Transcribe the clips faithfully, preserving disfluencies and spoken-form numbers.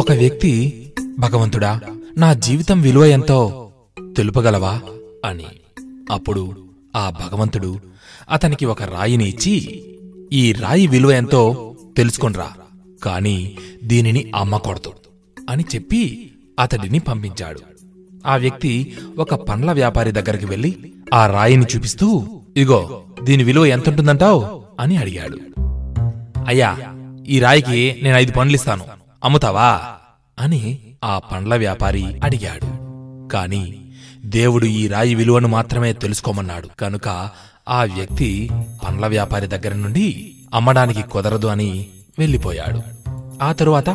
ఒక వ్యక్తి భగవంతుడా నా జీవితం విలువ ఎంతో తెలుపగలవా అని. అప్పుడు ఆ భగవంతుడు అతనికి ఒక రాయిని ఇచ్చి ఈ రాయి విలువ ఎంతో తెలుసుకొనరా, కాని దీనిని అమ్మకూడదు అని చెప్పి అతడిని పంపించాడు. ఆ వ్యక్తి ఒక పండ్ల వ్యాపారి దగ్గరికి వెళ్లి ఆ రాయిని చూపిస్తూ ఇగో దీని విలువ ఎంతుంటుందంటావు అని అడిగాడు. అయ్యా ఈ రాయికి నేను ఐదు పండ్లిస్తాను, అమ్ముతావా అని ఆ పండ్ల వ్యాపారి అడిగాడు. కాని దేవుడు ఈ రాయి విలువను మాత్రమే తెలుసుకోమన్నాడు కనుక ఆ వ్యక్తి పండ్ల వ్యాపారి దగ్గర నుండి అమ్మడానికి కుదరదు అని వెళ్ళిపోయాడు. ఆ తరువాత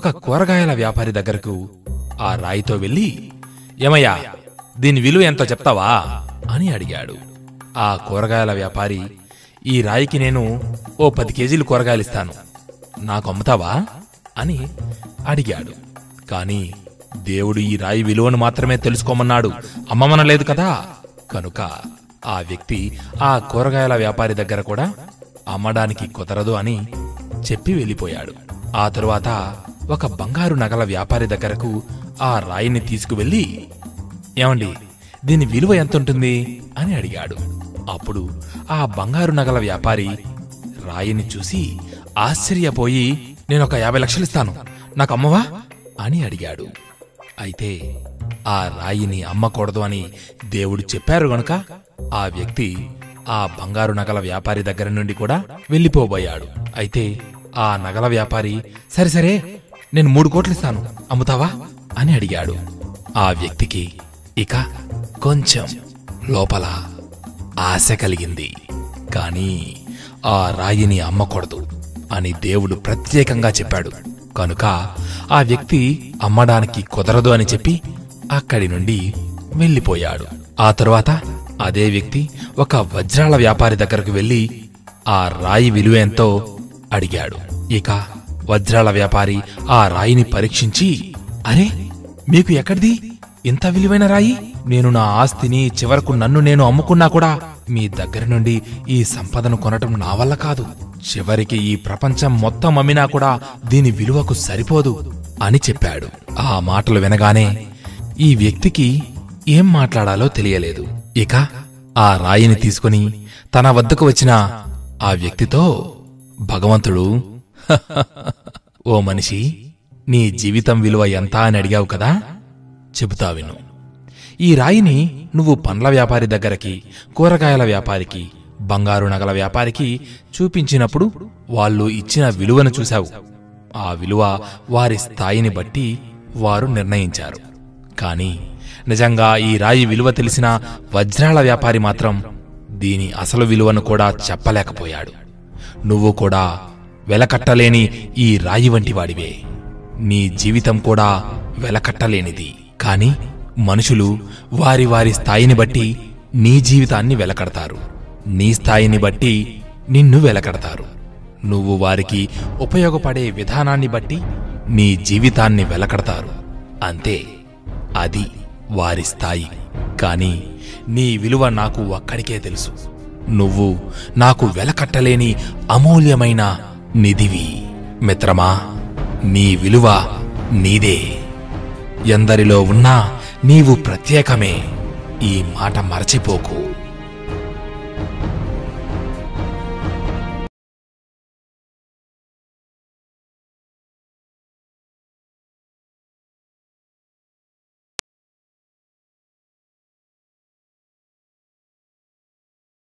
ఒక కూరగాయల వ్యాపారి దగ్గరకు ఆ రాయితో వెళ్ళి ఏమయ్యా దీని విలువ ఎంతో చెప్తావా అని అడిగాడు. ఆ కూరగాయల వ్యాపారి ఈ రాయికి నేను ఓ పది కేజీలు కూరగాయలిస్తాను, నాకు అమ్ముతావా అని అడిగాడు. కాని దేవుడు ఈ రాయి విలువను మాత్రమే తెలుసుకోమన్నాడు, అమ్మమనలేదు కదా. కనుక ఆ వ్యక్తి ఆ కూరగాయల వ్యాపారి దగ్గర కూడా అమ్మడానికి కుదరదు అని చెప్పి వెళ్ళిపోయాడు. ఆ తరువాత ఒక బంగారు నగల వ్యాపారి దగ్గరకు ఆ రాయిని తీసుకువెళ్ళి ఏమండి దీని విలువ ఎంతుంటుంది అని అడిగాడు. అప్పుడు ఆ బంగారు నగల వ్యాపారి రాయిని చూసి ఆశ్చర్యపోయి నేనొక యాభై లక్షలిస్తాను, నాకు అమ్మవా అని అడిగాడు. అయితే ఆ రాయిని అమ్మకూడదు అని దేవుడు చెప్పారు గనుక ఆ వ్యక్తి ఆ బంగారు నగల వ్యాపారి దగ్గర నుండి కూడా వెళ్ళిపోబోయాడు. అయితే ఆ నగల వ్యాపారి సరే సరే నేను మూడు కోట్లిస్తాను, అమ్ముతావా అని అడిగాడు. ఆ వ్యక్తికి ఇక కొంచెం లోపల ఆశ కలిగింది. కానీ ఆ రాయిని అమ్మకూడదు అని దేవుడు ప్రత్యేకంగా చెప్పాడు కనుక ఆ వ్యక్తి అమ్మడానికి కుదరదు అని చెప్పి అక్కడి నుండి వెళ్ళిపోయాడు. ఆ తరువాత అదే వ్యక్తి ఒక వజ్రాల వ్యాపారి దగ్గరకు వెళ్ళి ఆ రాయి విలువ ఎంతో అడిగాడు. ఇక వజ్రాల వ్యాపారి ఆ రాయిని పరీక్షించి అరే మీకు ఎక్కడిది ఇంత విలువైన రాయి, నేను నా ఆస్తిని చివరకు నన్ను నేను అమ్ముకున్నా కూడా మీ దగ్గర నుండి ఈ సంపదను కొనటం నా వల్ల కాదు, చివరికి ఈ ప్రపంచం మొత్తం అమ్మినా కూడా దీని విలువకు సరిపోదు అని చెప్పాడు. ఆ మాటలు వినగానే ఈ వ్యక్తికి ఏం మాట్లాడాలో తెలియలేదు. ఇక ఆ రాయిని తీసుకుని తన వద్దకు వచ్చిన ఆ వ్యక్తితో భగవంతుడు ఓ మనిషి నీ జీవితం విలువ ఎంత అని అడిగావు కదా, చెబుతా విను. ఈ రాయిని నువ్వు పండ్ల వ్యాపారి దగ్గరికి, కూరగాయల వ్యాపారికి, బంగారు నగల వ్యాపారికి చూపించినప్పుడు వాళ్ళు ఇచ్చిన విలువను చూశావు. ఆ విలువ వారి స్థాయిని బట్టి వారు నిర్ణయించారు. కాని నిజంగా ఈ రాయి విలువ తెలిసిన వజ్రాల వ్యాపారి మాత్రం దీని అసలు విలువను కూడా చెప్పలేకపోయాడు. నువ్వు కూడా వెలకట్టలేని ఈ రాయి వంటివాడివే, నీ జీవితం కూడా వెలకట్టలేనిది. కాని మనుషులు వారి వారి స్థాయిని బట్టి నీ జీవితాన్ని వెలకడతారు, నీ స్థాయిని బట్టి నిన్ను వెలకడతారు. నువ్వు వారికి ఉపయోగపడే విధానాన్ని బట్టి నీ జీవితాన్ని వెలకడతారు. అంతే, అది వారి స్థాయి. కాని నీ విలువ నాకు ఒక్కడికే తెలుసు, నువ్వు నాకు వెలకట్టలేని అమూల్యమైన నిధివి. మిత్రమా, నీ విలువ నీదే, ఎందరిలో ఉన్నా నీవు ప్రత్యేకమే. ఈ మాట మరచిపోకు.